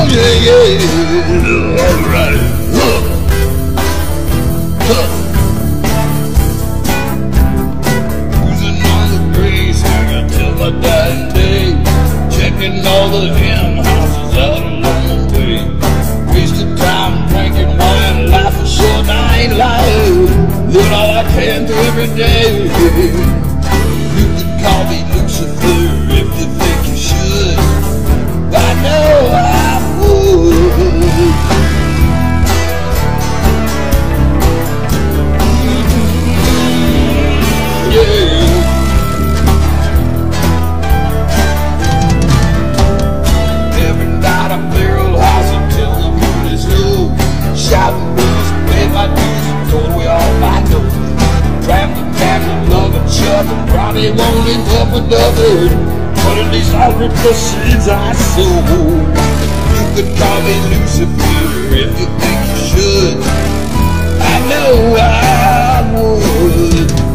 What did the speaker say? Oh, yeah, all right. Cruising on the breeze, hanging till my dying day, checking all the hen houses out along the way. Wasted time drinking wine, life is short, I ain't lying. Living all I can do every day. You could call me Lucifer if you think you should. I know I would. Yeah. Every night I barrel house until the moon is low. Shouting booze, paid my dues, and told away all my dough. Traveling, traveling, loving, shoving, probably won't end up another. But at least I'll rip the seeds I sow. You could call me Lucifer if you think you should. I know I would.